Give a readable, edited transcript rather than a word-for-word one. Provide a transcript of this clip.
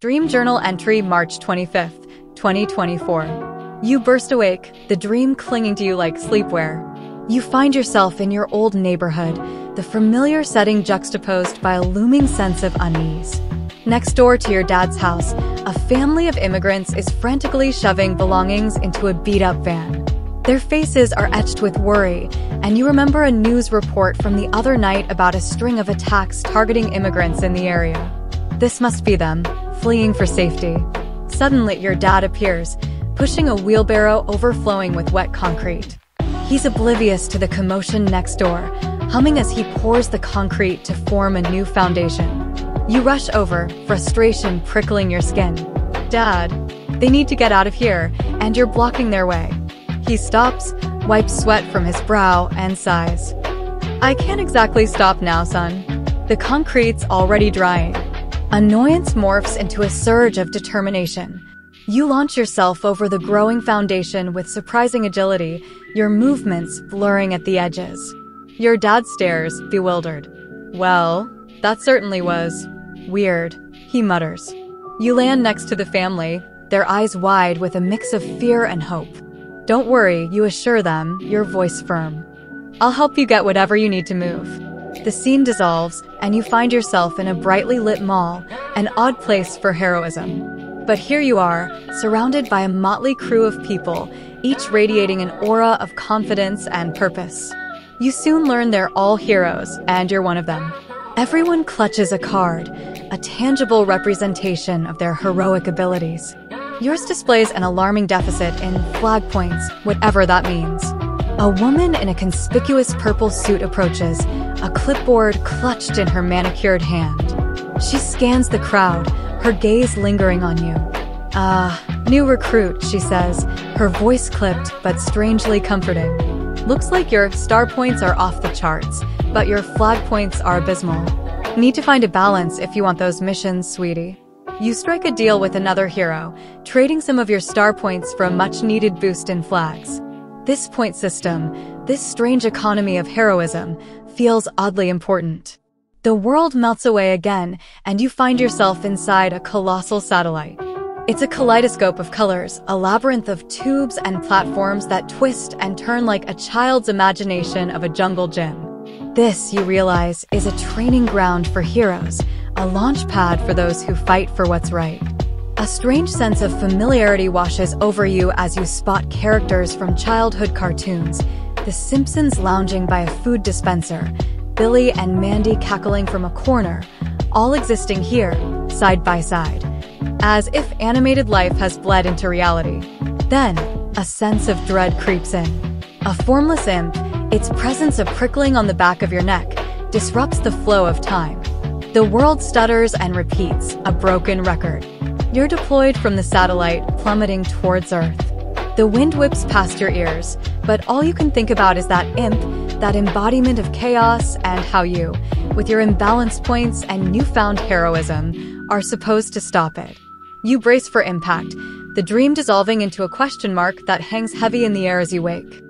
Dream Journal Entry March 25th, 2024. You burst awake, the dream clinging to you like sleepwear. You find yourself in your old neighborhood, the familiar setting juxtaposed by a looming sense of unease. Next door to your dad's house, a family of immigrants is frantically shoving belongings into a beat-up van. Their faces are etched with worry, and you remember a news report from the other night about a string of attacks targeting immigrants in the area. This must be them, fleeing for safety. Suddenly, your dad appears, pushing a wheelbarrow overflowing with wet concrete. He's oblivious to the commotion next door, humming as he pours the concrete to form a new foundation. You rush over, frustration prickling your skin. Dad, they need to get out of here, and you're blocking their way. He stops, wipes sweat from his brow, and sighs. I can't exactly stop now, son. The concrete's already drying. Annoyance morphs into a surge of determination. You launch yourself over the growing foundation with surprising agility, your movements blurring at the edges. Your dad stares, bewildered. Well, that certainly was weird, he mutters. You land next to the family, their eyes wide with a mix of fear and hope. Don't worry, you assure them, your voice firm. I'll help you get whatever you need to move. The scene dissolves, and you find yourself in a brightly lit mall, an odd place for heroism. But here you are, surrounded by a motley crew of people, each radiating an aura of confidence and purpose. You soon learn they're all heroes, and you're one of them. Everyone clutches a card, a tangible representation of their heroic abilities. Yours displays an alarming deficit in flag points, whatever that means. A woman in a conspicuous purple suit approaches, a clipboard clutched in her manicured hand. She scans the crowd, her gaze lingering on you. New recruit, she says, her voice clipped but strangely comforting. Looks like your star points are off the charts, but your flag points are abysmal. Need to find a balance if you want those missions, sweetie. You strike a deal with another hero, trading some of your star points for a much-needed boost in flags. This point system, this strange economy of heroism, feels oddly important. The world melts away again, and you find yourself inside a colossal satellite. It's a kaleidoscope of colors, a labyrinth of tubes and platforms that twist and turn like a child's imagination of a jungle gym. This, you realize, is a training ground for heroes, a launch pad for those who fight for what's right. A strange sense of familiarity washes over you as you spot characters from childhood cartoons, the Simpsons lounging by a food dispenser, Billy and Mandy cackling from a corner, all existing here, side by side, as if animated life has bled into reality. Then, a sense of dread creeps in. A formless imp, its presence a prickling on the back of your neck, disrupts the flow of time. The world stutters and repeats, a broken record. You're deployed from the satellite, plummeting towards Earth. The wind whips past your ears, but all you can think about is that imp, that embodiment of chaos, and how you, with your imbalance points and newfound heroism, are supposed to stop it. You brace for impact, the dream dissolving into a question mark that hangs heavy in the air as you wake.